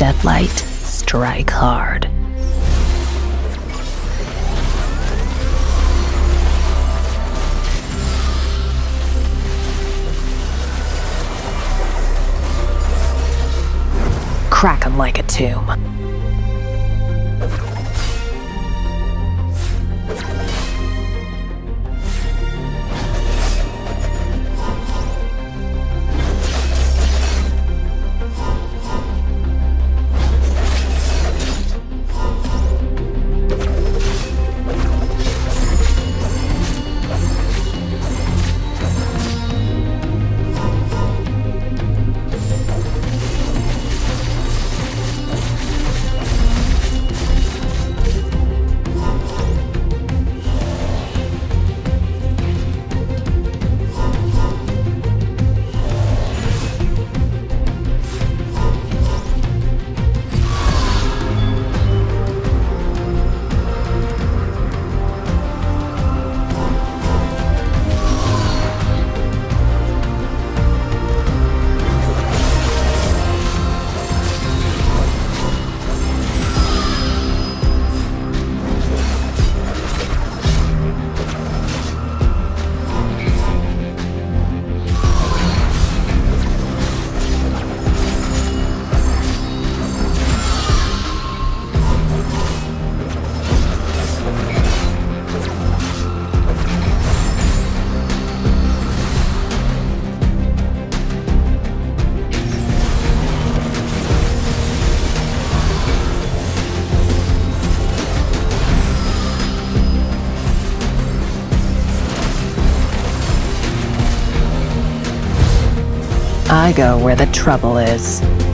deadlight, strike hard. Crack 'em like a tomb. I go where the trouble is.